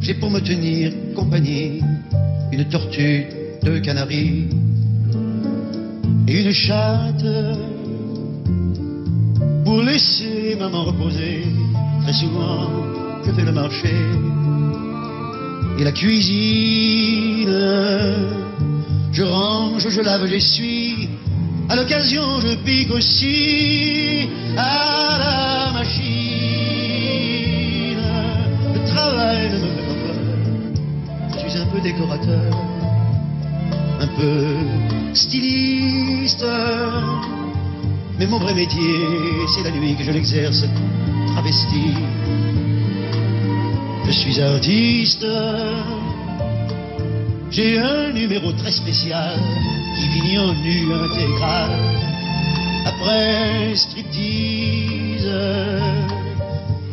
J'ai pour me tenir compagnie une tortue, deux canaris et une chatte, pour laisser maman reposer. Très souvent je fais le marché et la cuisine, je range, je lave, j'essuie, à l'occasion je pique aussi à la machine. Le travail ne me fait pas peur, je suis un peu décorateur, un peu styliste, mais mon vrai métier c'est la nuit que je l'exerce travesti. Je suis artiste, j'ai un numéro très spécial qui finit en nu intégral. Après striptease,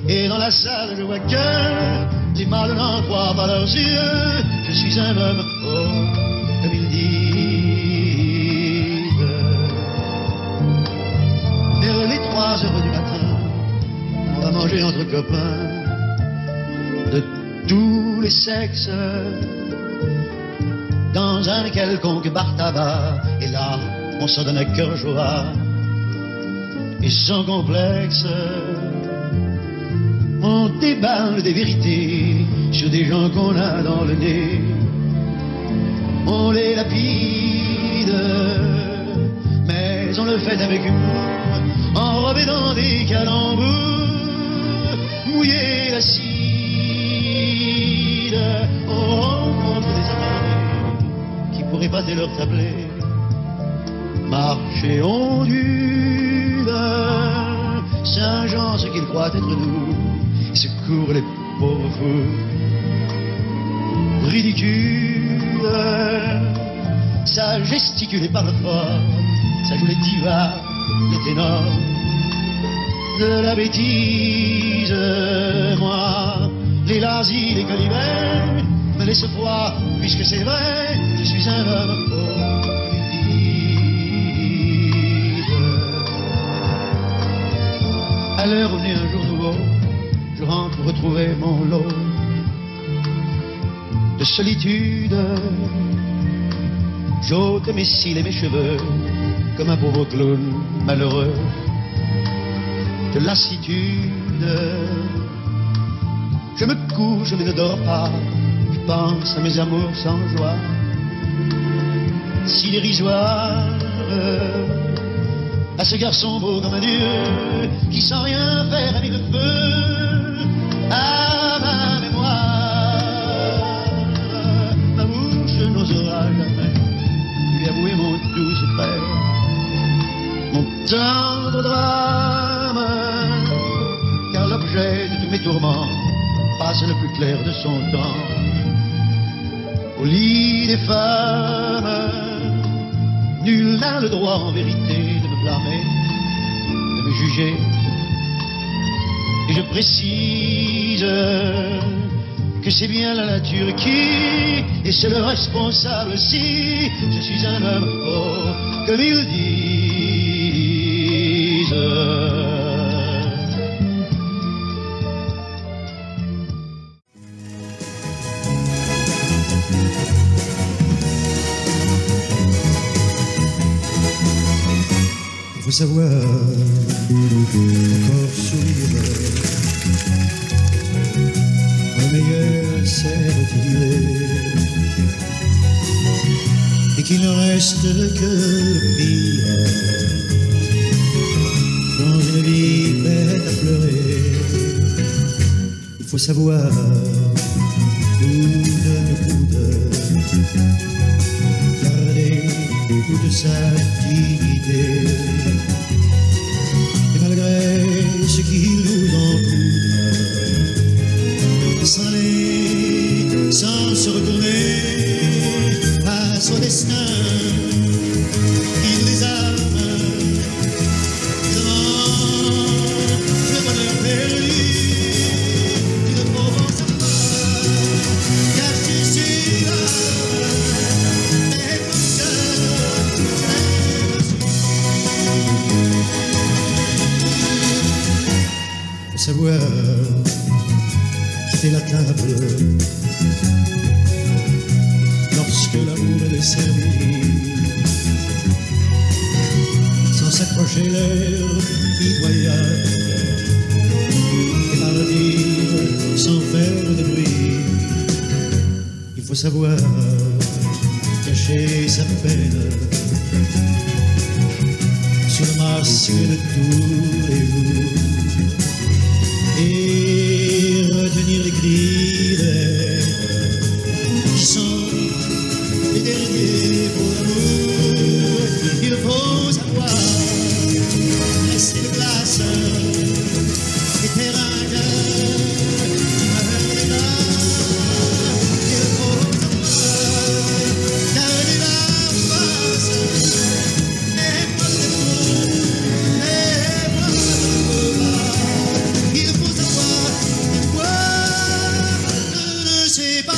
et dans la salle je vois que les mâles n'en croient pas leurs yeux. Je suis un homme, oh, comme ils disent. Vers les 3 heures du matin, on va manger entre copains de tous les sexes, dans un quelconque bar tabac, et là on se donne à cœur joie et sans complexe. On déballe des vérités sur des gens qu'on a dans le nez, on les lapide, mais on le fait avec humour, enrobé dans des calembours, mouillé d'acide. Pourraient passer leur tablé, marche et ondule, Saint-Jean, ce qu'il croit être doux, et secourent les pauvres fous, ridicule, ça gesticule et parle fort, ça joue les divas, les ténors, de la bêtise. Moi, les lazis, les colibères, me laisse voir, puisque c'est vrai, je suis un homme libre. À l'heure où naît un jour nouveau, je rentre pour retrouver mon lot de solitude. J'ôte mes cils et mes cheveux comme un pauvre clown malheureux de lassitude. Je me couche mais ne dors pas, je pense à mes amours sans joie, si dérisoire, à ce garçon beau comme un dieu, qui sans rien faire a mis le feu à ma mémoire. Ma bouche n'osera jamais lui avouer mon doux secret, mon tendre drame, car l'objet de tous mes tourments passe le plus clair de son temps au lit des femmes. Nul n'a le droit en vérité de me blâmer, de me juger, et je précise que c'est bien la nature qui, et c'est le responsable si je suis un homme, oh, comme ils disent. Savoir encore sourire, le meilleur c'est de et qu'il ne reste que pire dans une vie bête à pleurer. Il faut savoir coude de coude garder toute sa dignité. Ce qui nous entoure, sans aller, sans se retourner à son destin qui les a. Savoir c'est la table. Lorsque l'amour est desservi, sans s'accrocher l'air pitoyable, et maladive sans faire de bruit, il faut savoir cacher sa peine sous le masque de tous les jours. Et retenir les cris d'air qui sont les derniers pour l'amour. Il faut savoir laisser de place et terrain qui meurt les larmes. Il faut savoir garder la face et pas de fou, et pas de courage. Il faut savoir pourquoi je ne sais pas.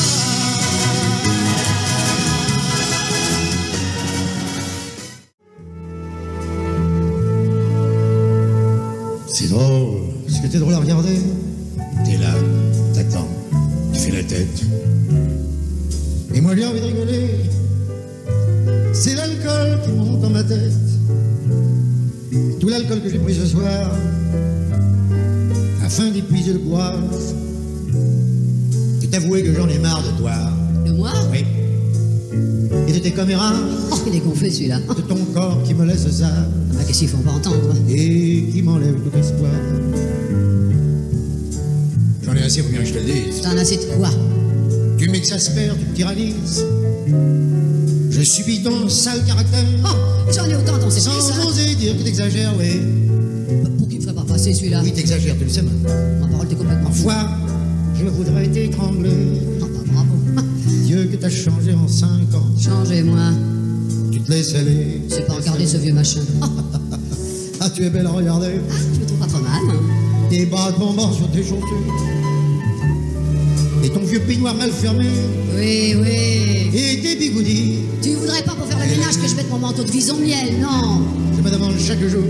C'est drôle. Est-ce que t'es drôle à regarder? T'es là, t'attends, tu fais la tête. Et moi j'ai envie de rigoler. C'est l'alcool qui monte dans ma tête. Tout l'alcool que j'ai pris ce soir, afin d'épuiser le boire. Et t'avouer que j'en ai marre de toi. De moi? Oui. Et de tes caméras. Oh, il est gonflé celui-là. De ton corps qui me laisse ça. Ah, qu'est-ce qu'il faut pas entendre? Et qui m'enlève tout espoir. J'en ai assez, faut bien que je te le dise. T'en as assez de quoi? Tu m'exaspères, tu me tyrannises. Je subis ton sale caractère. Oh, j'en ai autant dans ces choses. Sans oser dire que t'exagères, oui. Pour qui me ferait pas passer celui-là? Oui, t'exagères, tu le sais maintenant. Ma parole, t'es complètement fou. Parfois, je voudrais t'étrangler. Non, pas bravo. Dieu que t'as changé en 5 ans. Changez-moi. Tu te laisses aller. Je sais pas regarder ce vieux machin. Ah, tu es belle à regarder. Ah, je me trouve pas trop mal. Tes bras tombants sur tes chaussures. Et ton vieux peignoir mal fermé. Oui. Et tes bigoudis. Tu voudrais pas pour faire le ménage que je mette mon manteau de vison miel, non? Je me demande chaque jour,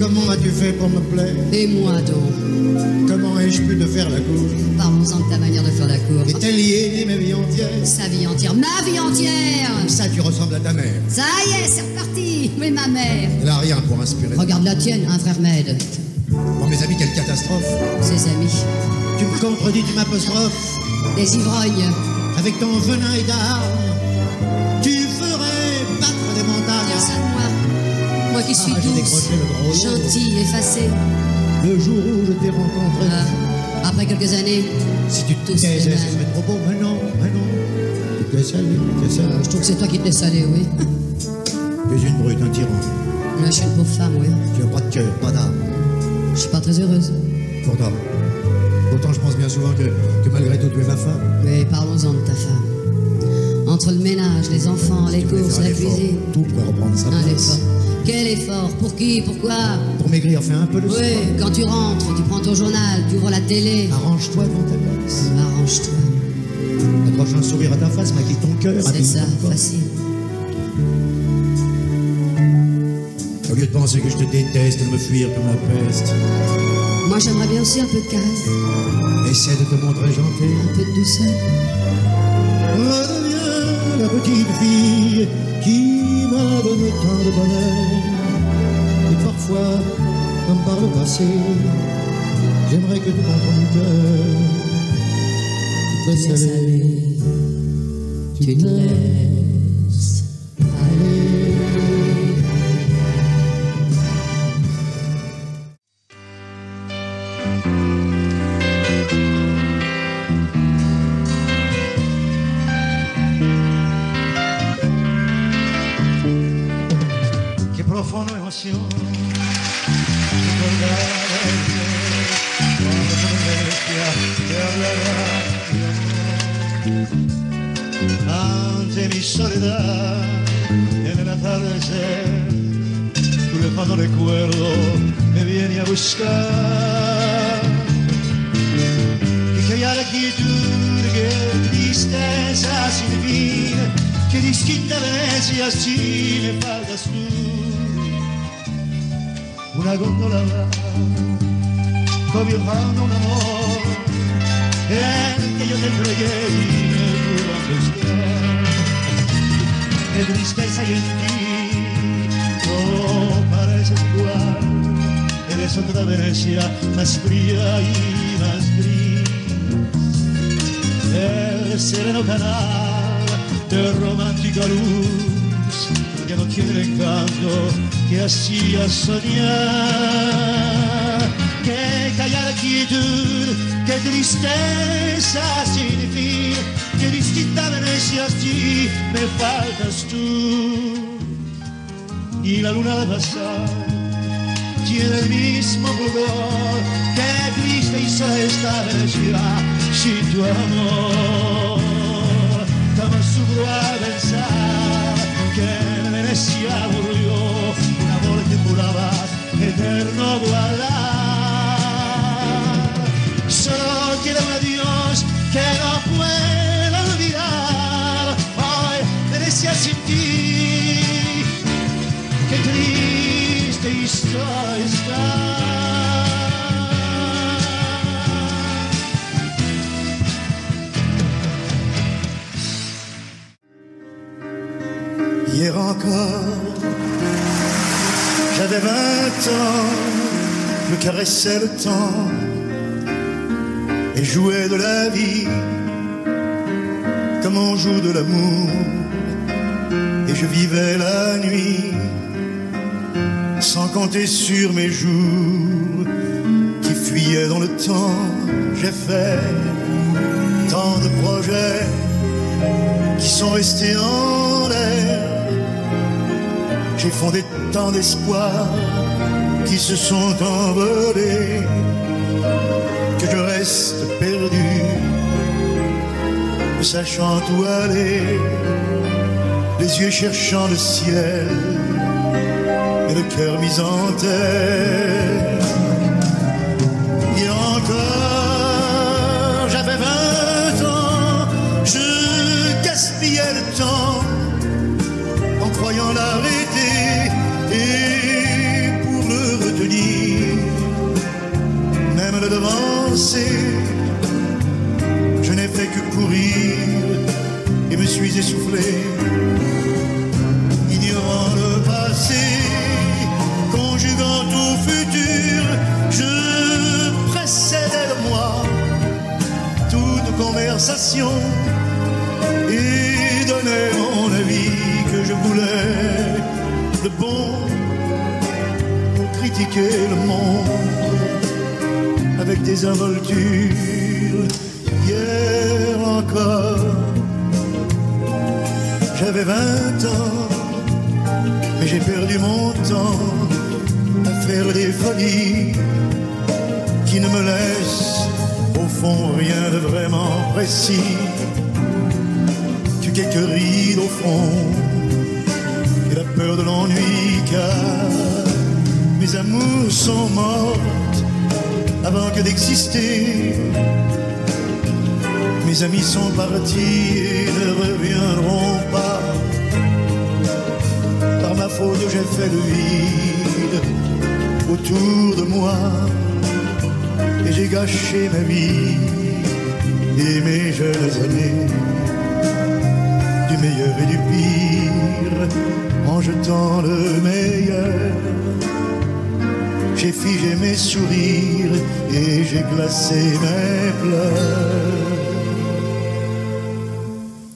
comment as-tu fait pour me plaire? Et moi donc? Comment ai-je pu te faire la cour? Parlons-en de ta manière de faire la cour. Et t'es lié ma vie entière. Sa vie entière, ma vie entière. Ça, tu ressembles à ta mère. Ça y est, c'est reparti. Mais ma mère, elle a rien pour inspirer. Regarde la tienne, un frère m'aide. Bon, mes amis, quelle catastrophe. Ses amis. Tu me contredis, tu m'apostrophes. Des ivrognes. Avec ton venin et d'armes, tu ferais battre des montagnes. Ça de moi. Moi qui suis douce, gentille, effacée. Le jour où je t'ai rencontré. Après quelques années. Si tu te taisais, ce serait trop beau. Mais non. Tu te salais, je trouve que c'est toi qui te laisses aller, oui. Tu es une brute, un tyran. Là, je suis une pauvre femme, oui. Tu n'as pas de cœur, pas d'âme. Je suis pas très heureuse. Pourtant, je pense bien souvent que malgré tout, tu es ma femme. Mais parlons-en de ta femme. Entre le ménage, les enfants, les courses, la cuisine. Tout pourrait reprendre sa place. Quel effort? Pour qui? Pourquoi? Pour maigrir, fais un peu le sport. Oui, quand tu rentres, tu prends ton journal, tu ouvres la télé. Arrange-toi dans ta place. Arrange-toi. Accroche un sourire à ta face, maquille ton cœur. C'est ça, facile. Au lieu de penser que je te déteste, de me fuir comme la peste. Moi, j'aimerais bien aussi un peu de caresse. Essaie de te montrer gentille. Un peu de douceur. Redeviens la petite fille qui m'a donné tant de bonheur. Et parfois, comme par le passé, j'aimerais que tu rentres mon cœur. Tu te laisses aller. Tu te laisses aller. Ante mi soledad en el atardecer, tu lejano recuerdo me viene a buscar. Y que hay actitud, que tristeza sin fin, que distinta Venecia si me faltas tú. Una góndola va soy viajando un amor en que yo te entregué y me juraste estar. En tristeza y en ti no pareces igual. Eres otra Venecia, más fría y más gris. El sereno canal de romántica luz ya no tiene el encanto que hacía soñar. Qué callada quietud, qué tristeza sin fin, qué distinta Venecia a ti me faltas tú. Y la luna al pasar tiene el mismo color, qué triste y sola está Venecia sin tu amor. Jamás subo a pensar que Venecia volvió, un amor que jurabas eterno guardar. Solo quiero a Dios que no pueda olvidar, hoy Venecia sin ti, qué triste historia está. Hier encore, j'avais 20 ans, je caressais le temps et jouais de la vie comme on joue de l'amour, et je vivais la nuit sans compter sur mes jours qui fuyaient dans le temps. J'ai fait tant de projets qui sont restés en l'air. J'ai fondé tant d'espoirs qui se sont envolés que je reste perdu, ne sachant où aller, les yeux cherchant le ciel et le cœur mis en terre. Hier encore, j'avais 20 ans, je gaspillais le temps en croyant l'arrêter, et pour le retenir, même le devancer, je n'ai fait que courir et me suis essoufflé, ignorant le passé. Conjugant au futur, je précédais de moi toute conversation et donnais mon avis que je voulais. Le bon pour critiquer le monde avec des involtures. Hier encore, j'avais 20 ans, mais j'ai perdu mon temps à faire des folies qui ne me laissent au fond rien de vraiment précis que quelques rides au front et la peur de l'ennui, car mes amours sont mortes avant que d'exister. Mes amis sont partis et ne reviendront pas. Par ma faute, j'ai fait le vide autour de moi et j'ai gâché ma vie et mes jeunes années du meilleur et du pire. En jetant le meilleur, j'ai figé mes sourires et j'ai glacé mes pleurs.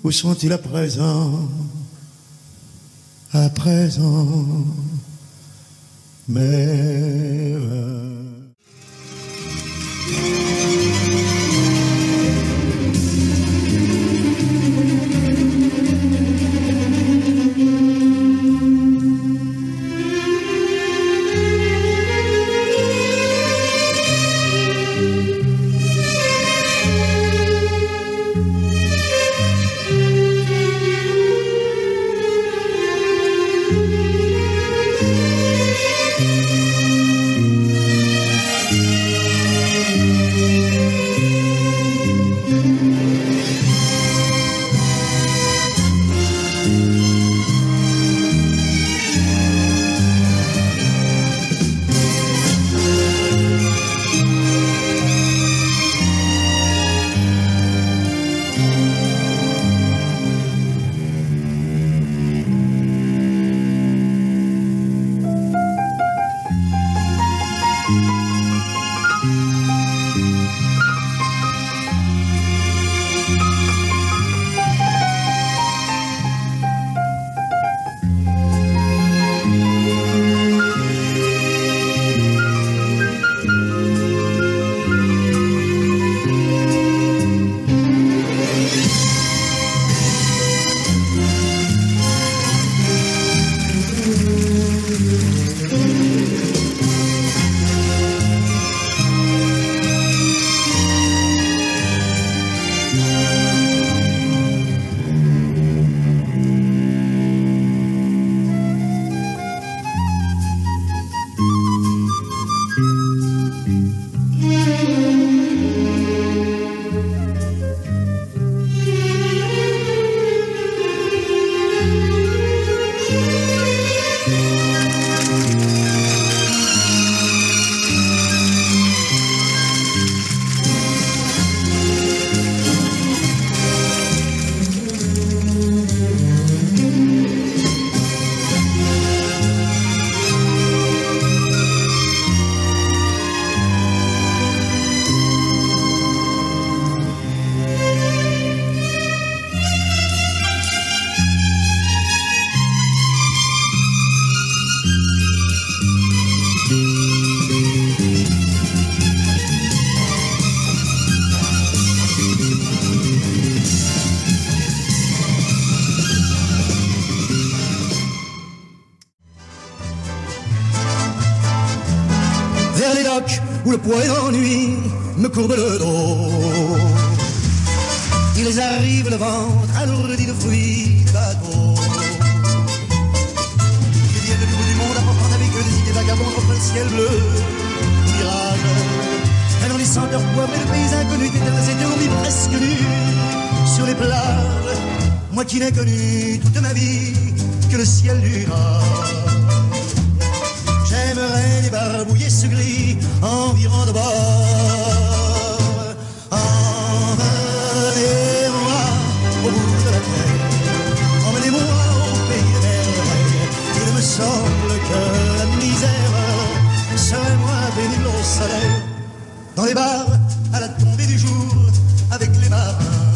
Où sont-ils à présent? À présent, mais... le poids et l'ennui me courbent le dos. Ils arrivent le ventre alourdi de fruits bateaux. Ils viennent du bout du monde apportant avec eux des idées vagabondes contre le ciel bleu mirage. Allonissant leur poids mais le pays inconnu des terres et dormi presque nu sur les plages. Moi qui n'ai connu toute ma vie que le ciel du rage. J'aimerais débarbouiller ce gris environ de bord. Emmenez-moi au bout de la terre, emmenez-moi au pays de merveille. Il me semble que la misère serait moins pénible au soleil. Dans les bars, à la tombée du jour, avec les marins,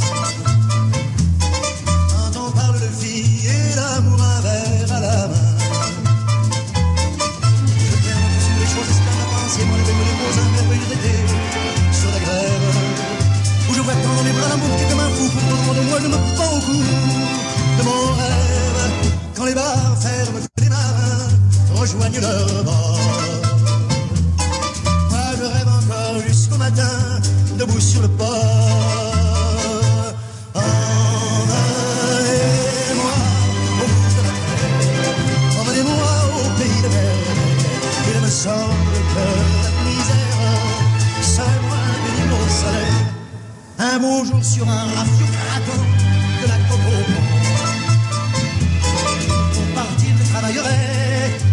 quand on parle de filles et d'amour, un verre à la main. C'est moi le bébé des beaux merveilleux d'été sur la grève, où je vois dans mes bras l'amour qui est comme un fou. Pour le moment de moi je me prends au cou de mon rêve. Quand les bars ferment, les marins rejoignent leur bord. Moi je rêve encore jusqu'au matin, debout sur le port. Emmenez-moi au bout de la terre, emmenez-moi au pays de mer. Il me semble la misère, seul moi béni au soleil. Un beau jour sur un rafio craquant de la Coco, pour partir je travaillerai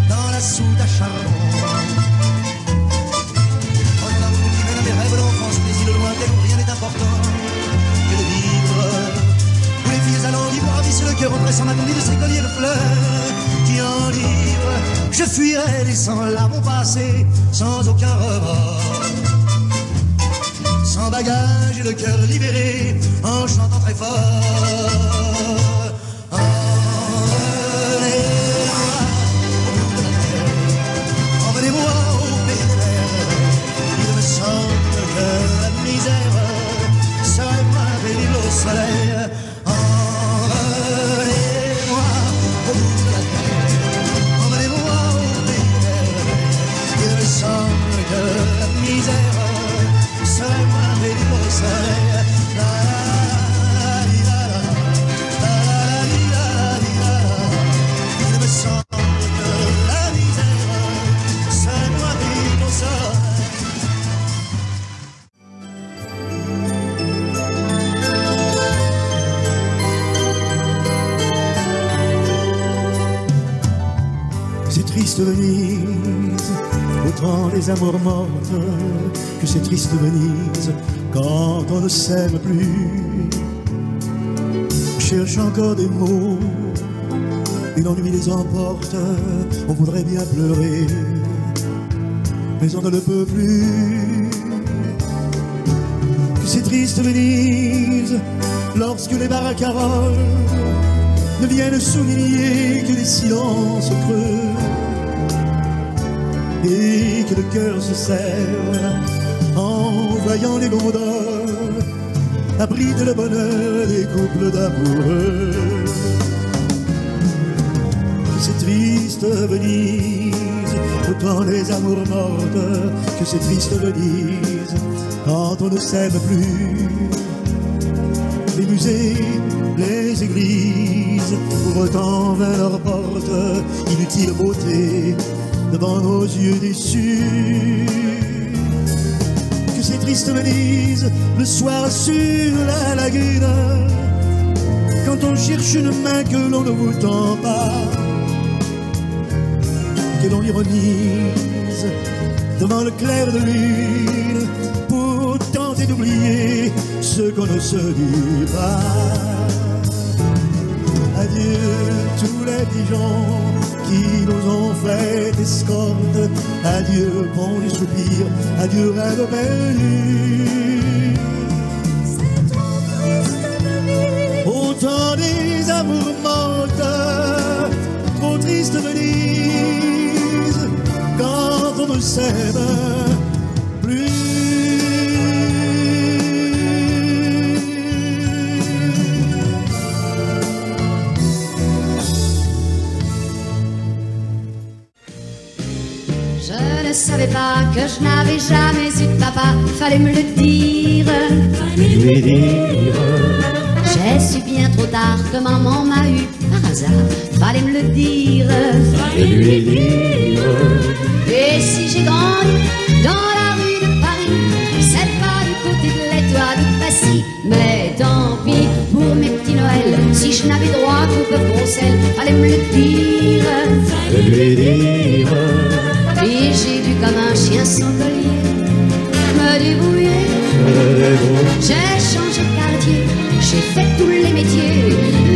dans la soude à charbon. Oh, l'amour qui mène à mes rêves d'enfance, des îles lointaines où rien n'est important que de vivre, où les filles allant libre ravissent le cœur en pressant la tournée de ses colliers de fleurs qui enlivre. Je fuirai laissant là mon passé sans aucun remords, sans bagage et le cœur libéré en chantant très fort. Emmenez-moi au bout de la terre, emmenez-moi au pays des mers. Il me semble que la misère serait moins pénible au soleil. C'est triste Venise, autant les amours mortes, que c'est triste Venise quand on ne s'aime plus. Cherche encore des mots, une ennui les emporte, on voudrait bien pleurer, mais on ne le peut plus. Que c'est triste Venise, lorsque les barcaroles ne viennent souligner que les silences creux, et que le cœur se serre en voyant les gondoles abrite le bonheur des couples d'amoureux. C'est triste Venise, autant les amours mortes, que c'est triste Venise quand on ne s'aime plus. Les musées, les églises ouvrent en vain leurs portes, inutile beauté devant nos yeux déçus. C'est triste Venise, le soir sur la lagune, quand on cherche une main que l'on ne vous tend pas, que l'on ironise devant le clair de lune pour tenter d'oublier ce qu'on ne se dit pas. Adieu tous les pigeons qui nous ont fait escorte, adieu bon les soupirs, adieu rêve belle lune. C'est trop triste Venise, autant des amours mortes, trop triste Venise quand on ne s'aime plus. Je ne savais pas que je n'avais jamais eu pas, fallait me le dire. Fallait me dire. J'ai su bien trop tard que maman m'a eu par hasard. Fallait me le dire. Fallait lui dire. Et si j'ai grandi dans la rue de Paris, c'est pas du côté de l'étoile de Passy. Mais tant pis pour mes petits Noël, si je n'avais droit qu'au Courbevoie-Sel. Fallait me le dire. Fallait lui dire. Et j'ai dû comme un chien sans collier me débrouiller. J'ai changé de quartier, j'ai fait tous les métiers,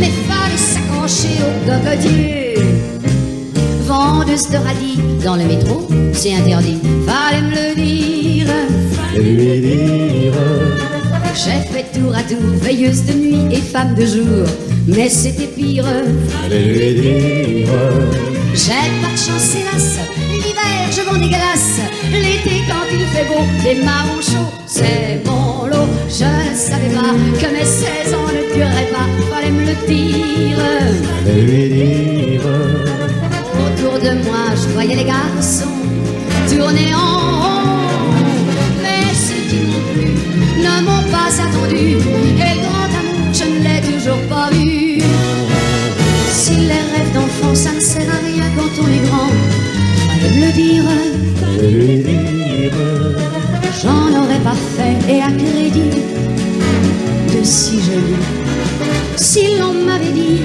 mais fallait s'accrocher au cocotier. Vendeuse de radis dans le métro, c'est interdit, fallait me le dire. Fallait lui dire. J'ai fait tour à tour, veilleuse de nuit et femme de jour, mais c'était pire. Fallait lui dire. J'ai pas de chance, hélas. L'hiver, je vends des glaces. L'été, quand il fait beau, des marrons chauds, c'est mon lot. Je ne savais pas que mes saisons ne dureraient pas. Fallait me le dire. Fallait lui dire. Autour de moi, je voyais les garçons tourner en rond. Mais ceux qui m'ont plu ne m'ont pas attendu. Et grand amour, je ne l'ai toujours pas vu. Si les rêves d'enfant, ça ne sert à rien quand on est grand. Fallait me le dire, fallait lui dire. J'en aurais pas fait et à crédit de si joli. Si l'on m'avait dit,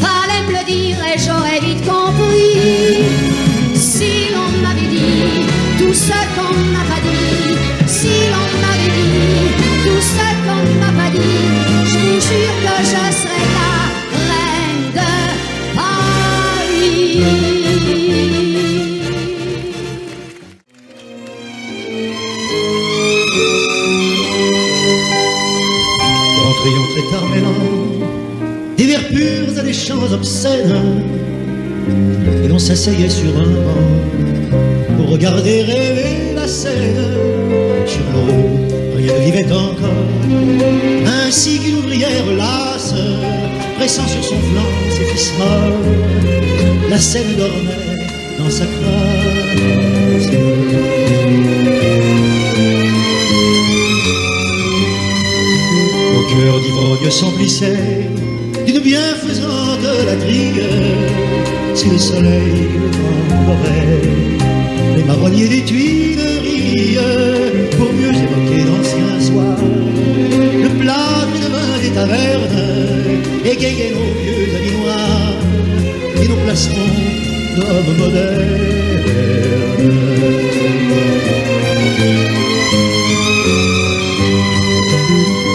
fallait me le dire et j'aurais vite compris. Si l'on m'avait dit tout ce qu'on n'a pas dit, si l'on m'avait dit tout ce qu'on n'a pas dit, je vous jure que je serais là. Entrions très tard mêlant des vers purs à des chants obscènes, et l'on s'asseyait sur un banc pour regarder rêver la scène. Sur l'eau, rien ne vivait encore, ainsi qu'une ouvrière lasse pressant sur son flanc ses fils molles. La scène dormait dans sa classe. Mon cœur d'ivrogne s'emplissait d'une bienfaisante latrigue. Si le soleil l'envorait, les marronniers des Tuileries, pour mieux évoquer l'ancien soir, le plat de vin des tavernes égayait nos vieux habits noirs. Et nous placerons d'hommes modernes.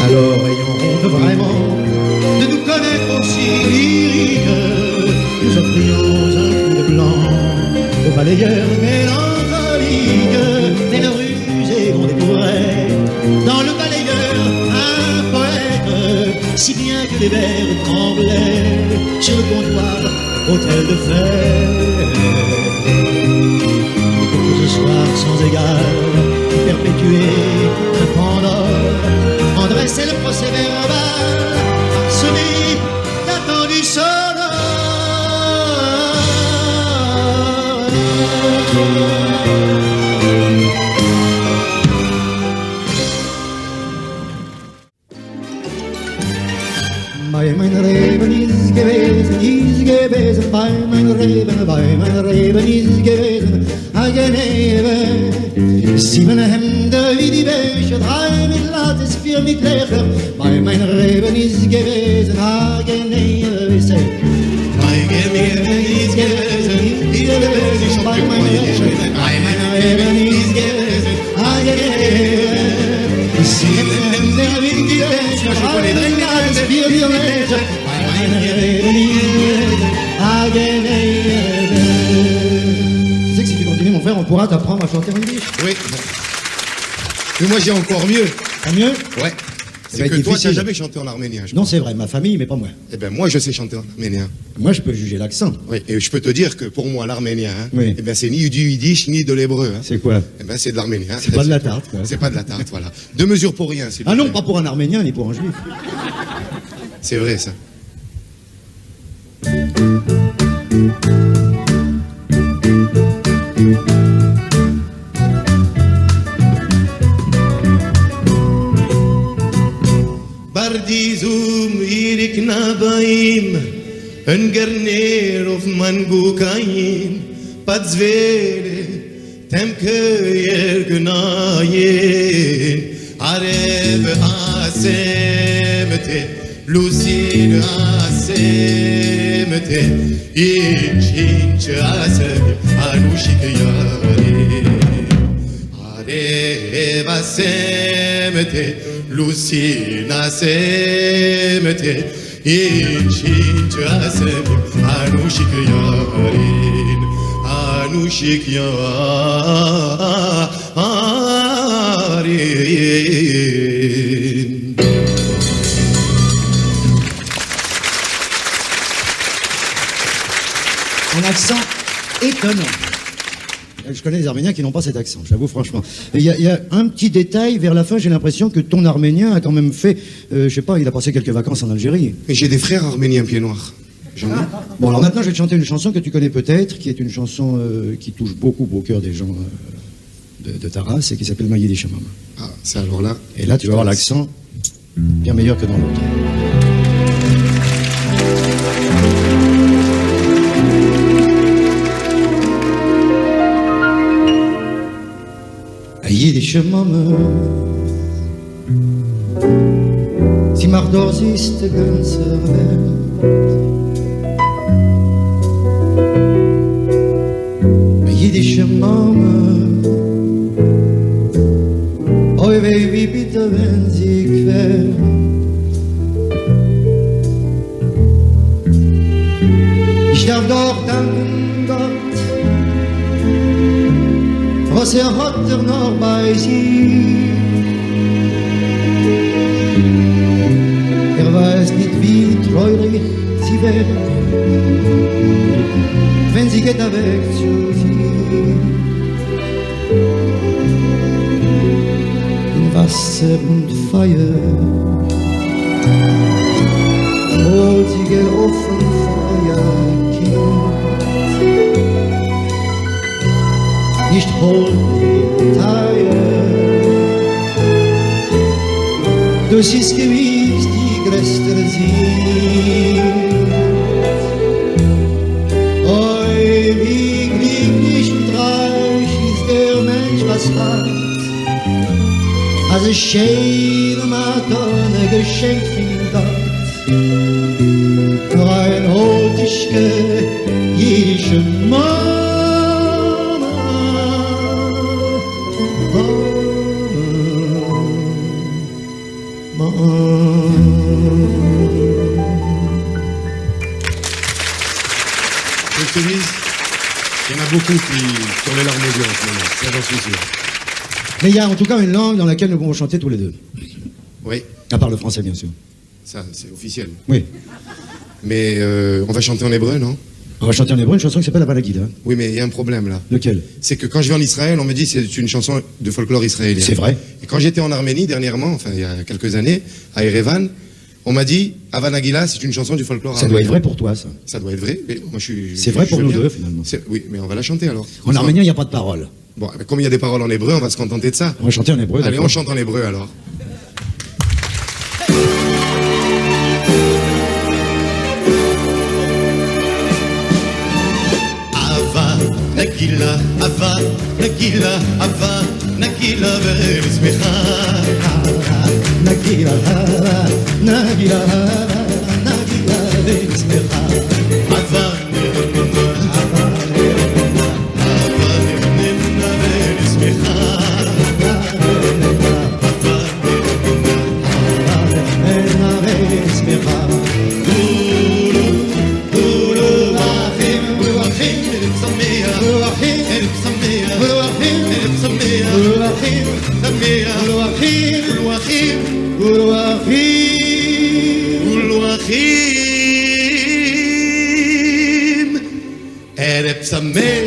Alors ayons honte vraiment de nous connaître aussi lyriques. Nous offrions un coup de blanc aux balayeurs mélancoliques. Mais le rusé on découvrait dans le balayeur un poète, si bien que les verres tremblaient sur le comptoir hôtel de fer. Pour ce soir sans égard, perpétuer un pendant, en dresser le procès verbal, parsemé d'attendus sonores. Tu sais que si tu continues, mon frère, on pourra t'apprendre à chanter une biche. Oui. Mais moi, j'ai encore mieux. T'as mieux? Ouais. C'est que toi, tu n'as jamais chanté en arménien. Non, c'est vrai, ma famille, mais pas moi. Eh bien, moi, je sais chanter en arménien. Moi, je peux juger l'accent. Oui, et je peux te dire que pour moi, l'arménien, hein, oui. Eh bien, c'est ni du yiddish, ni de l'hébreu. Hein. C'est quoi? Eh bien, c'est de l'arménien. C'est pas de la tarte, quoi. C'est pas de la tarte, voilà. Deux mesures pour rien, c'est... Ah non, pas pour un arménien, ni pour un juif. C'est vrai, ça. Paradiesum irik nabaim, un garnier of mangukaim, patzvere temkeyer gunaim, arev asemete, lucid asemete, inch asem, anushik yarim, arev asemete. Lucina semete, inch asem, anushik yarin. Un accent étonnant. Je connais les Arméniens qui n'ont pas cet accent, je l'avoue franchement. Il y a un petit détail, vers la fin, j'ai l'impression que ton Arménien a quand même fait, je sais pas, il a passé quelques vacances en Algérie. Mais j'ai des frères Arméniens pieds noirs. Bon, alors maintenant je vais te chanter une chanson que tu connais peut-être, qui est une chanson qui touche beaucoup au cœur des gens de ta race et qui s'appelle Maïdi Chamam. Ah, c'est alors là. Et là tu vas avoir l'accent bien meilleur que dans l'autre. Yiddischmame, sie macht aus ist die ganze Welt. Yiddischmame, oh baby bitte wenn sie quält. Ich darf doch danken Gott. Was hat noch bei sich? Weiß nicht, wie treurig sie wird, wenn sie geht weg zu viel. In Wasser und Feuer holt sie geoffen Feuer Kind. Nicht holt die Teile, das ist gewiss die größte Sicht. Oi, wie glücklich und reich ist der Mensch, was hat, als es schöne Madonna geschenkt ihm Gott. Nur ein holtische jüdische Mann. Il y en a beaucoup qui ont les larmes aux yeux en ce moment, ça j'en suis sûr. Mais il y a en tout cas une langue dans laquelle nous pouvons chanter tous les deux. Oui. À part le français, bien sûr. Ça, c'est officiel. Oui. Mais on va chanter en hébreu, non? On va chanter en hébreu une chanson qui s'appelle La Guida. Oui, mais il y a un problème là. Lequel? C'est que quand je vais en Israël, on me dit c'est une chanson de folklore israélien. C'est vrai. Et quand j'étais en Arménie dernièrement, enfin il y a quelques années, à Erevan, on m'a dit, Avanagila, c'est une chanson du folklore arménien. Ça doit être vrai pour toi, ça. Ça doit être vrai. Mais moi, c'est vrai pour nous deux, finalement. Oui, mais on va la chanter alors. En arménien, il n'y a pas de paroles. Bon, comme il y a des paroles en hébreu, on va se contenter de ça. On va chanter en hébreu. Allez, on chante en hébreu alors. Avanagila, Avanagila, Avanagila, Nagila, Nagila, Nagila, Vesmecha. Avanagila, Vesmecha. Avanagila, Vesmecha. Ulu, Achim, Achim, Samia, Achim, Samia, Achim, Samia, Achim, Samia, Achim, Achim. Ulwachim, Eretz Ameir.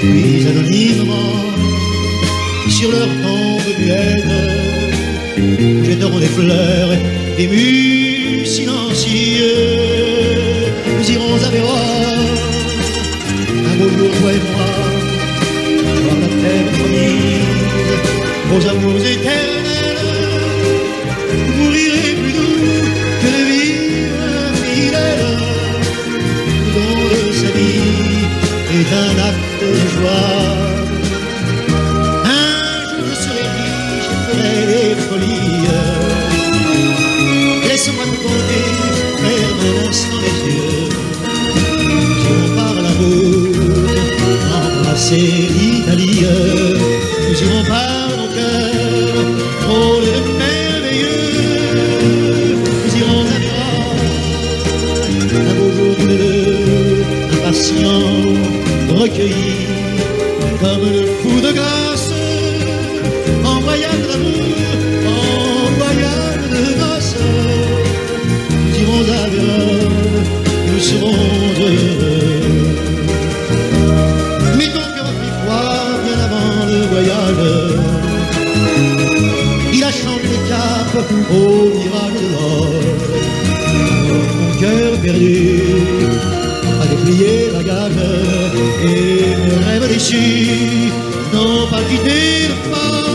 Puis elles livrent sur leur tombe tiède, jetteront des fleurs émues, silencieux. Nous irons à Vérone, un beau jour, toi et moi, voir la terre promise, vos amours éternels. Vous mourirez plus doux que de vivre fidèle. Tout don de sa vie est un acte de joie. Un jour je serai riche, je ferai des folies. Laisse-moi te compter, faire mon sang des yeux. Qui par la route, embrasser l'Italie. Nous irons par nos cœurs, trop de merveilleux. Nous irons à Vérone, un beau jour tous les deux, impatients, recueillis, comme le fou de grâce, en voyage d'amour, en voyage de grâce. Nous irons à Vérone, nous serons heureux. Mais donc votre foi bien avant le voyage, il a changé de cap au miracle de l'or. Mon cœur perdu a déplié la gamme et mes rêves déchus n'ont pas quitté le pas.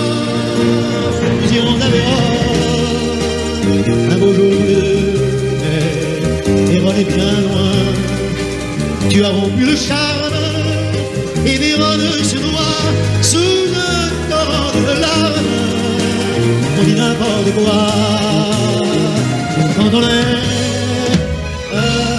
Nous irons à Vérone, un beau jour ou deux, mais Vérone est bien loin. Tu as rompu le charme et Vérone se noie sous le torrent de larmes. On dit n'importe quoi quand on est heureux.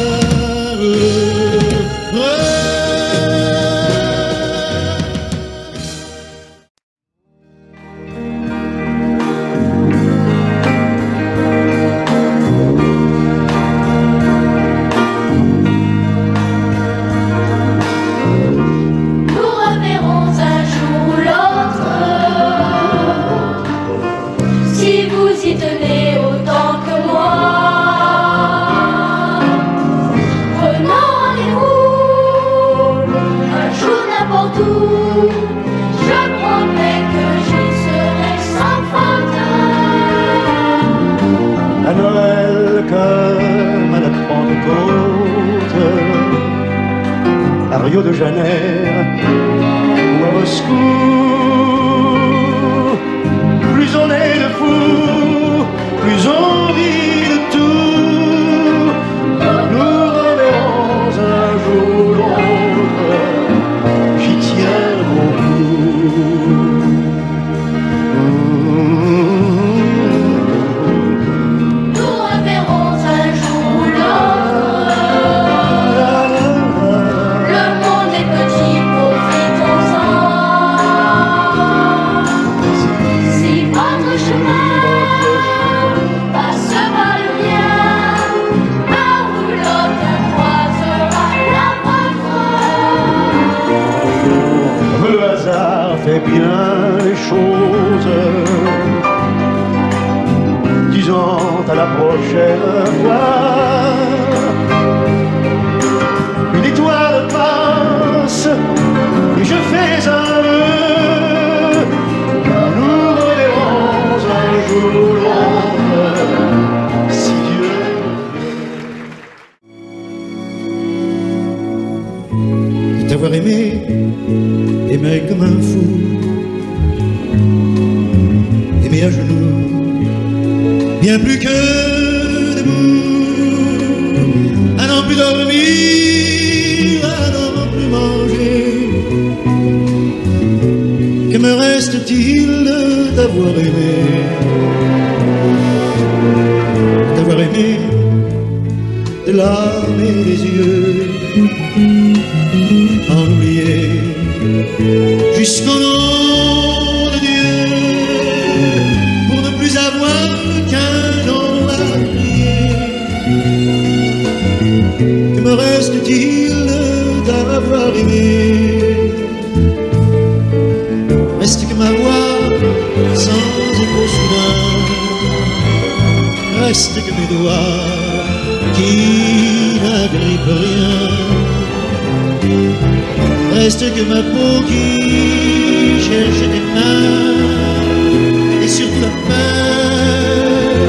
reste que ma peau qui cherche des mains, et surtout la peur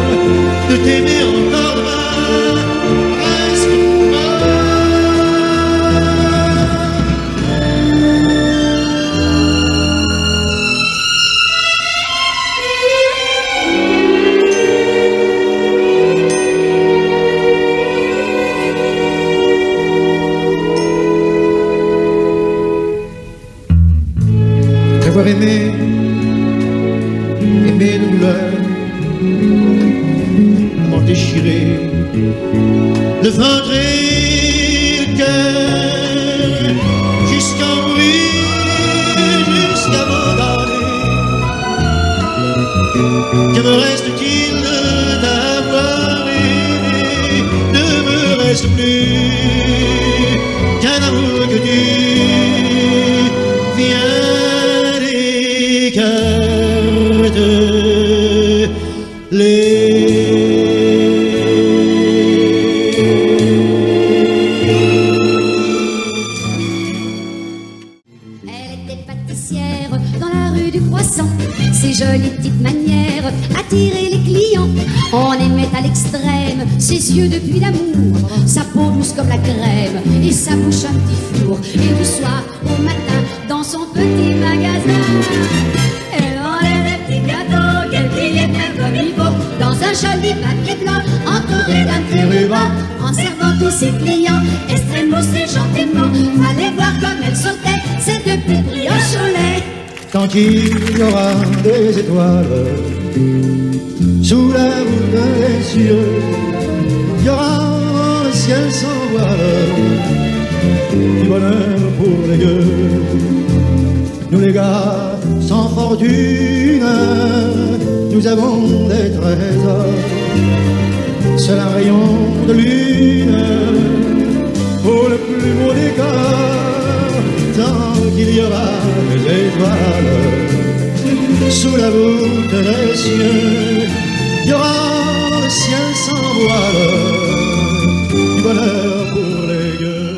de t'aimer encore demain. Reste pour avoir aimé, aimé de douleur, m'en déchirer, le ventre et le cœur, jusqu'à mourir, jusqu'à m'endormir. Que me reste-t-il d'avoir aimé? Ne me reste plus qu'un amour que tu viens. Dans la rue du Croissant, ses jolies petites manières attiraient les clients. On aimait à l'extrême ses yeux de puits d'amour, sa peau douce comme la crème et sa bouche un petit four. Et du soir au matin, dans son petit magasin, elle enlève un petit gâteau qu'elle brillait bien comme il faut, dans un joli papier blanc entouré d'un petit ruban, en servant tous ses clients extrêmement séjantement. Fallait voir comme elle sautait ses deux petits brioches au lait. Tant qu'il y aura des étoiles sous la boule des cieux, il y aura le ciel sans voile, du bonheur pour les gueux. Nous les gars sans fortune, nous avons des trésors. Seul un rayon de lune pour le plus beau des cas. Tant qu'il y aura des étoiles sous la voûte des cieux, il y aura le ciel sans voile, du bonheur pour les gueux.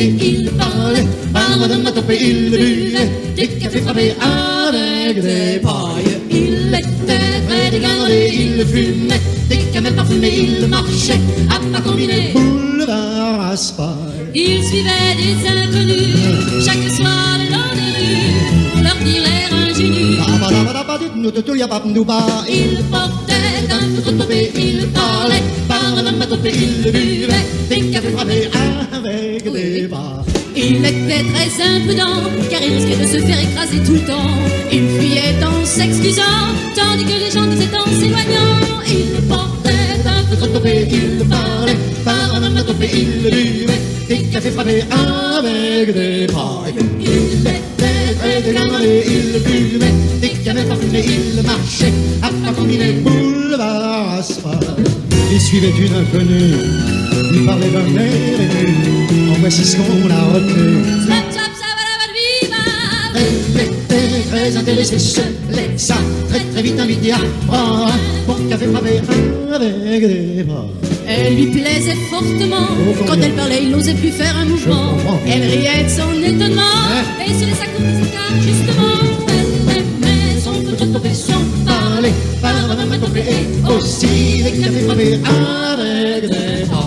frapper, il parlait. Baron m'a tapé, il buvait du café frappé avec des pailles. Il était très dégardé, il fumait des camels parfumés, il marchait à pas combiné, boulevard Raspail. Il suivait des inconnus chaque soir le lendemain pour leur dire l'air ingénu. Il portait un trop topé, il parlait. Baron m'a tapé, il buvait des cafés frappés avec des bars. Il était très imprudent, car il risquait de se faire écraser tout le temps. Il fuyait en s'excusant, tandis que les gens disaient en s'éloignant. Il portait un peu trop topé, il parlait. Baron m'a tapé, il buvait des cafés frappés avec des pailles. Il était très dégagé, il buvait des camels parfumés, il marchait à pas combiner, boulevard Raspail. Il suivait une inconnue, il parlait d'un air ému. Voici ce qu'on a retenu. Elle était très intéressée, se laissa très très vite invitée à prendre un bon café frappé avec des bras. Elle lui plaisait fortement. Quand elle parlait, il n'osait plus faire un mouvement. Elle riait de son étonnement et se laissa conduire car justement elle aimait son peu trop topé, son parler, par la main topée et aussi des cafés frappés avec des bras.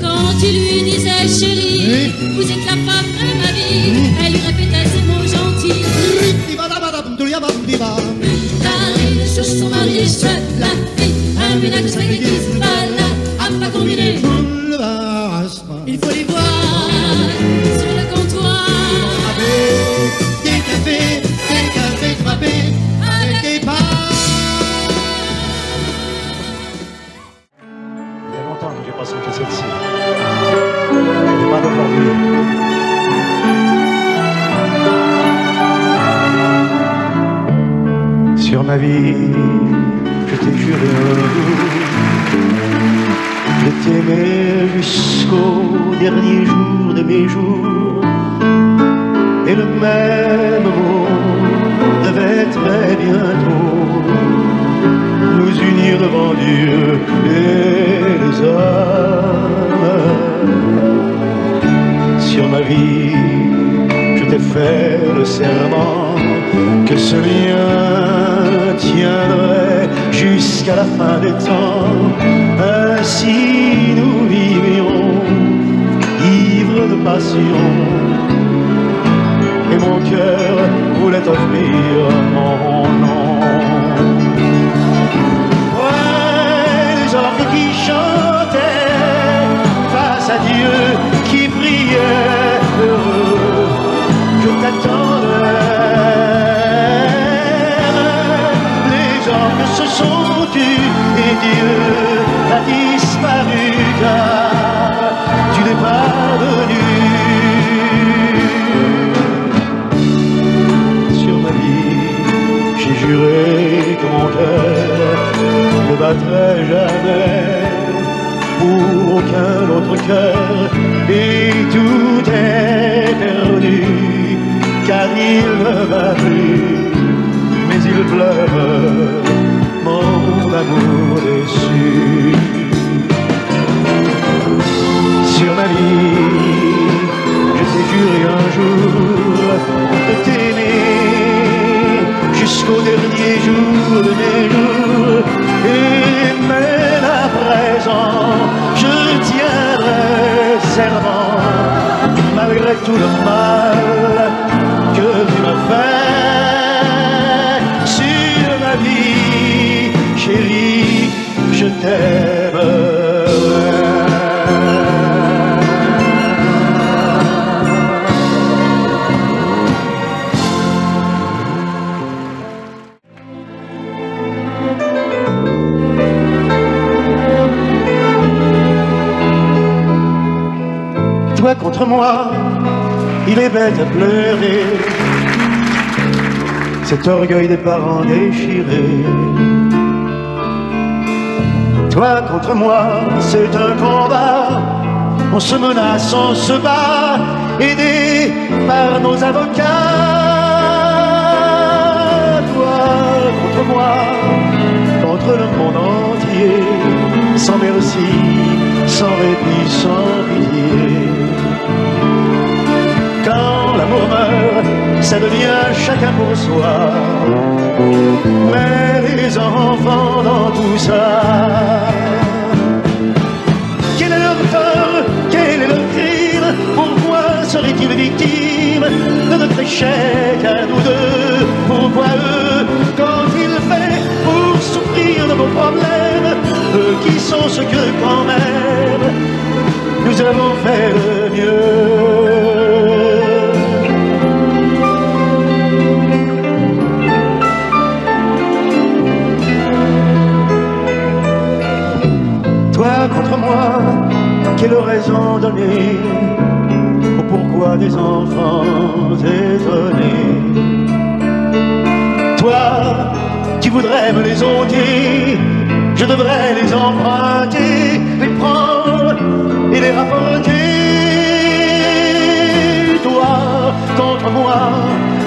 Quand il lui disait chérie, vous êtes la femme de ma vie, elle lui répétait ces mots gentils. Tarine sur son mari, se la vie, un vinaigre sacré qui se balade, à pas combiner. Il faut les voir sur le comptoir, des cafés frappés avec des pas. Sur ma vie, je t'ai juré de t'aimer jusqu'au dernier jour de mes jours. Et le même mot devait très bientôt nous unir devant Dieu et les hommes. Sur ma vie, je t'ai fait le serment que ce lien tiendrait jusqu'à la fin des temps. Ainsi nous vivions, ivres de passion, et mon cœur voulait offrir mon nom. Ouais, les orgues qui chantaient face à Dieu qui priait, heureux, je t'attendais. Sont tu et Dieu a disparu car tu n'es pas venu. Sur ma vie, j'ai juré que mon cœur ne battrait jamais pour aucun autre cœur, et tout est perdu car il ne va plus, mais il pleure mon amour déçu. Sur ma vie, je t'ai juré un jour de t'aimer jusqu'au dernier jour de mes jours. Et même à présent, je tiendrai serment malgré tout le mal que tu m'as fait. Sur ma vie, chérie, je t'aime. Toi contre moi, il est bête à pleurer, cet orgueil des parents déchirés. Toi contre moi, c'est un combat, on se menace, on se bat, aidés par nos avocats. Toi contre moi, contre le monde entier, sans merci, sans répit, sans pitié. Quand l'amour meurt, ça devient chacun pour soi. Mais les enfants dans tout ça, quelle est leur peur, quel est leur crime? Pourquoi seraient-ils victimes de notre échec à nous deux? Pourquoi eux, quand ils fait pour souffrir de nos problèmes, eux qui sont ce que quand même nous avons fait le mieux? Contre moi, quelle raison donner au pourquoi des enfants étonnés? Toi, qui voudrais me les ôter, je devrais les emprunter, les prendre et les rapporter. Toi, contre moi,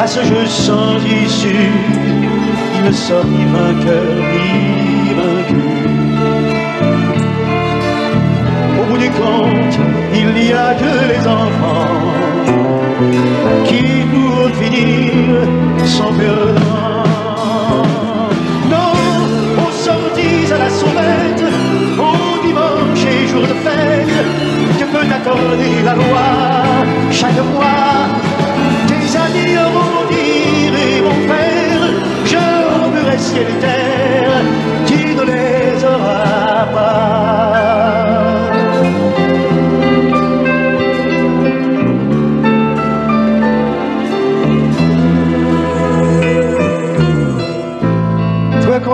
à ce jeu sans issue, il ne sort ni vainqueur ni vaincu. Au bout du compte, il n'y a que les enfants qui pour finir sont perdants. Non, on sortit à la sauvette, au dimanche et jour de fête, que peut accorder la loi chaque mois. Tes amis auront dit et mon père, je rembuerai ciel et terre, qui ne les aura pas.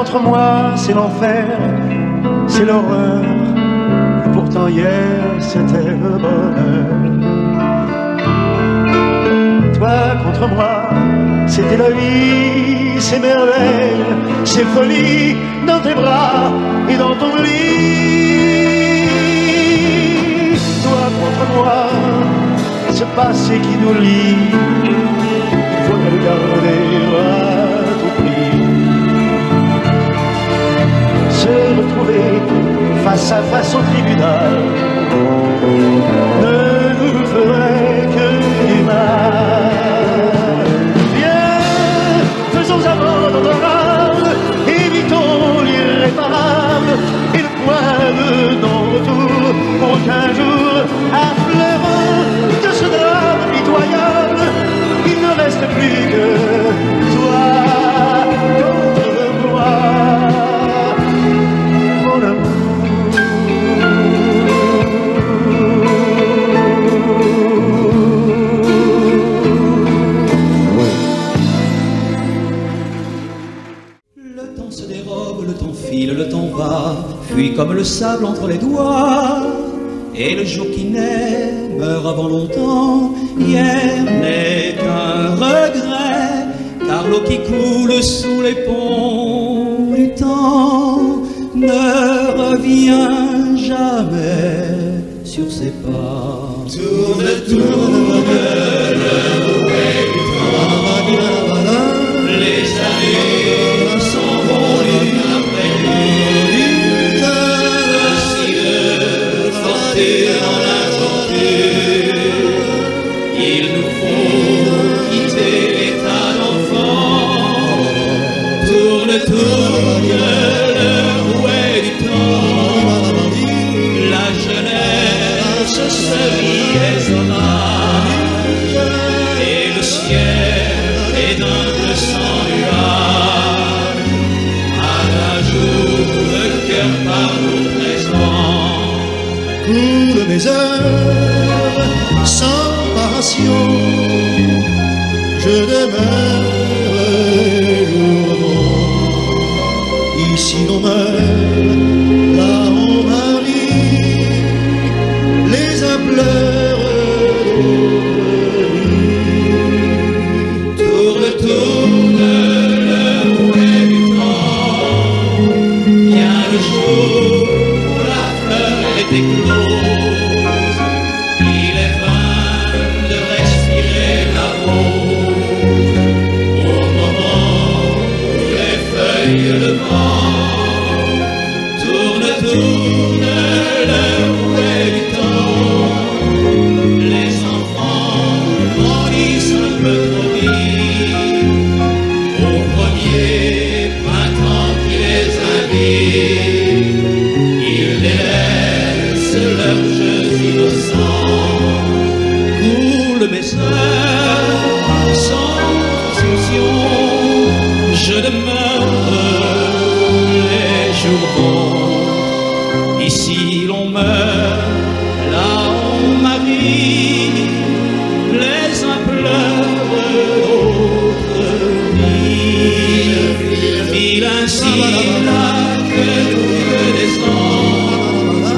Contre moi, c'est l'enfer, c'est l'horreur, et pourtant hier c'était le bonheur. Toi contre moi, c'était la vie, ses merveilles, ses folies, dans tes bras et dans ton lit. Toi contre moi, ce passé qui nous lie, il faudrait le garder à tout prix. Se retrouver face à face au tribunal ne nous ferait que du mal. Viens, faisons amende honorable, évitons l'irréparable et le point de non-retour pour qu'un jour, affleurant de ce drame pitoyable, il ne reste plus que toi contre moi. Le temps va, fuit comme le sable entre les doigts, et le jour qui naît meurt avant longtemps. Hier n'est qu'un regret, car l'eau qui coule sous les ponts du temps ne revient jamais sur ses pas. Tourne, tourne, le rouet du temps, les années s'en vont les uns. Coule mes heures sans passion, je demeure lourdement. Ici on meurt, là on marie, les uns pleurent. Tourne, tourne le rouet du temps, vient le jour où la fleur est éclose. Le vent seul, sans précision, je demeure, les jours vont, ici l'on meurt, là on marie, les uns pleurent, d'autres rient, il ainsi là que nous descendons,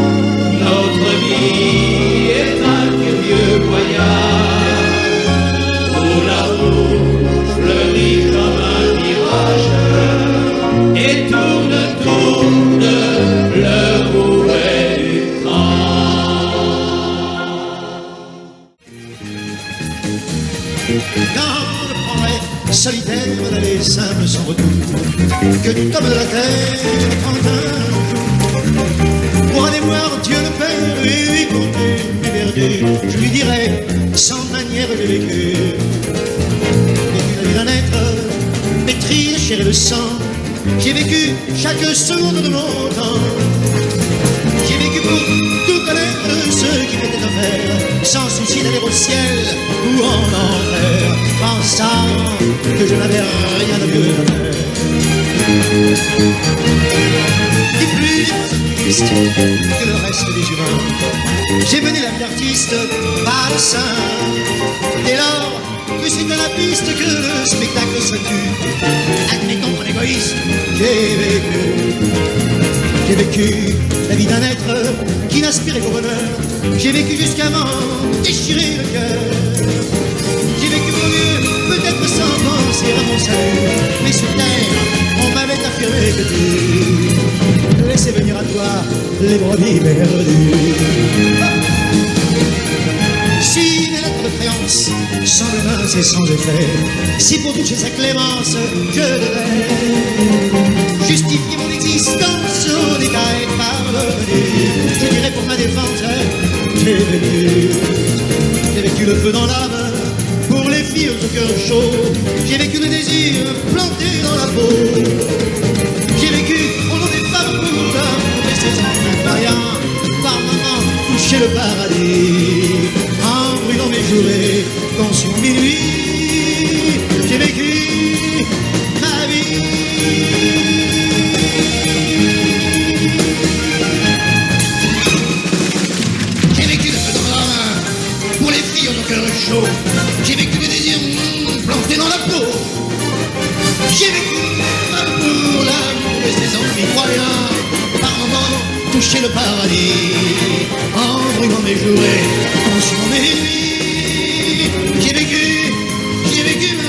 notre vie est un curieux voyage. Solitaire d'aller simple sans retour, que du top de la terre je prends un jour pour aller voir Dieu le Père et lui conter mes verdures. Je lui dirai sans manière j'ai vécu, j'ai vu la naître, pétri la chair et le sang. J'ai vécu chaque seconde de mon temps, j'ai vécu pour tout connaître ce qui m'était offert, sans souci d'aller au ciel ou en enfer, pensant que je n'avais rien de mieux à faire. Ni plus triste que le reste des humains, j'ai mené la vie d'artiste par le sein. Dès lors que c'est à la piste que le spectacle se tue, admettons mon égoïste, j'ai vécu la vie d'un être qui n'aspirait qu'au bonheur. J'ai vécu jusqu'à m'en déchirer le cœur. J'ai vécu pour mieux, peut-être sans penser à mon salut, mais sur terre, on m'avait affirmé que tu laissais venir à toi les brebis perdues. Si les lettres de créance semblent minces et sans effet, si pour toucher sa clémence, je devais justifier mon existence au détail par le venir, je dirais pour ma défense, j'ai vécu le feu dans l'âme, pour les filles au cœur chaud, j'ai vécu le désir planté dans la peau. J'ai vécu au nom des femmes pour l'homme et ses enfants variants, par moments toucher le paradis, en brûlant mes jours et consumant mes nuits. J'ai vécu ma vie. J'ai vécu le feu dans la main pour les filles au cœur chaud. J'ai vécu le désir planté dans la peau. J'ai vécu pour l'amour de ses envies croyants, par moments toucher le paradis, en brûlant mes jours et consumant mes nuits. j'ai vécu ma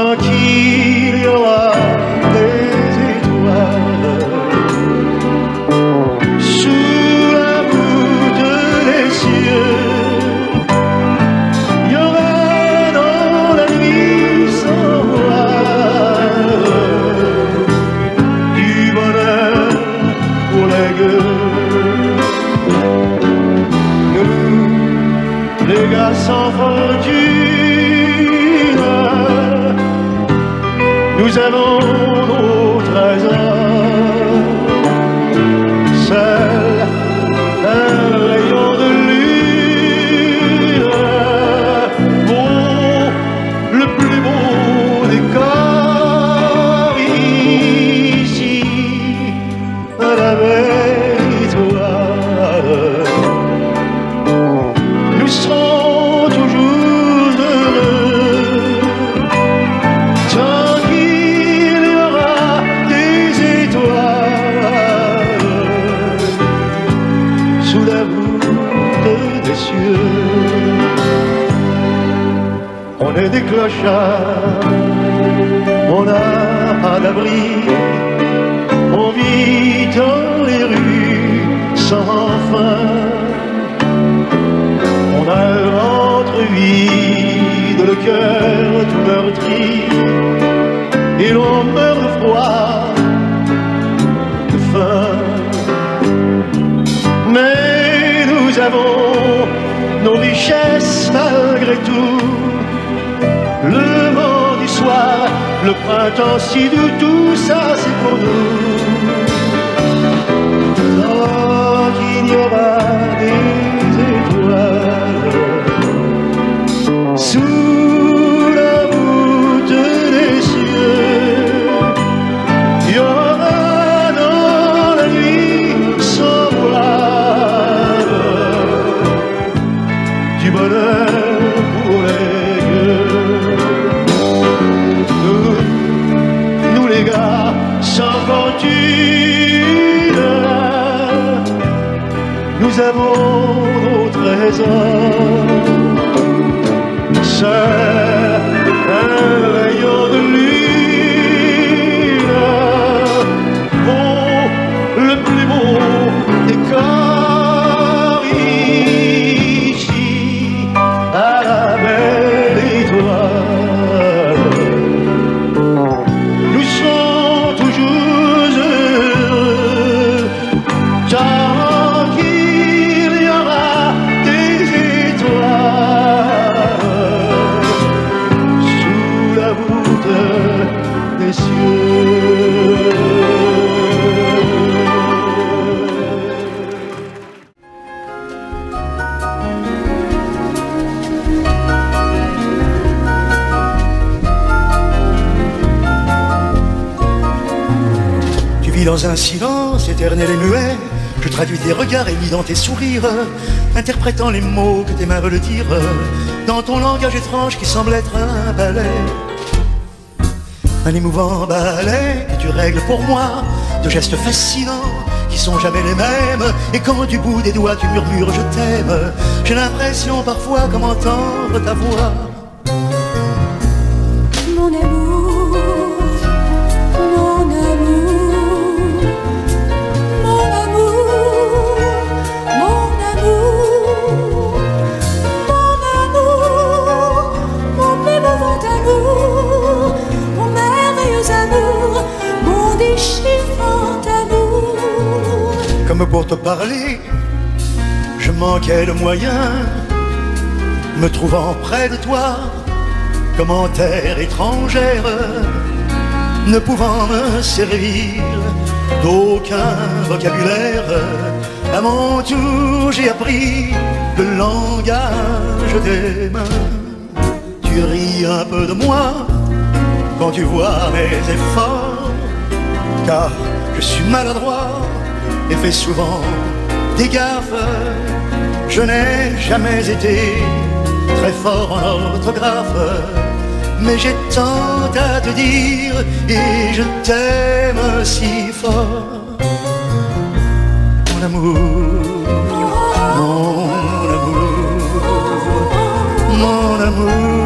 Tant qu'il y aura des étoiles sous la voûte des cieux, il y aura dans la nuit sans voile du bonheur pour la gueule. Nous, les garçons nous avons nos trésors, seul un rayon de lune pour le plus beau décor ici à la belle étoile. Nous serons toujours heureux. On est des clochards, on n'a pas d'abri, on vit dans les rues sans fin. On a le ventre vide, le cœur tout meurtri, et l'on meurt de froid, de faim. Mais nous avons nos richesses malgré tout. Le vent du soir, le printemps si doux, tout ça c'est pour nous. Tant qu'il y aura des étoiles sous la voûte des cieux, il y aura dans la nuit sans voile du bonheur pour les gueux. Sans fortune, nous avons nos trésors, seul un rayon de lune pour le plus beau décor ici à la belle étoile. Nous sommes dans un silence éternel et muet, je traduis tes regards émis dans tes sourires, interprétant les mots que tes mains veulent dire, dans ton langage étrange qui semble être un ballet, un émouvant ballet que tu règles pour moi, de gestes fascinants qui sont jamais les mêmes, et quand du bout des doigts tu murmures je t'aime, j'ai l'impression parfois comme entendre ta voix. Pour te parler, je manquais de moyens, me trouvant près de toi, comme en terre étrangère, ne pouvant me servir d'aucun vocabulaire. À mon tour, j'ai appris le langage des mains. Tu ris un peu de moi quand tu vois mes efforts, car je suis maladroit et fais souvent des gaffes. Je n'ai jamais été très fort en orthographe, mais j'ai tant à te dire et je t'aime si fort. Mon amour, mon amour, mon amour.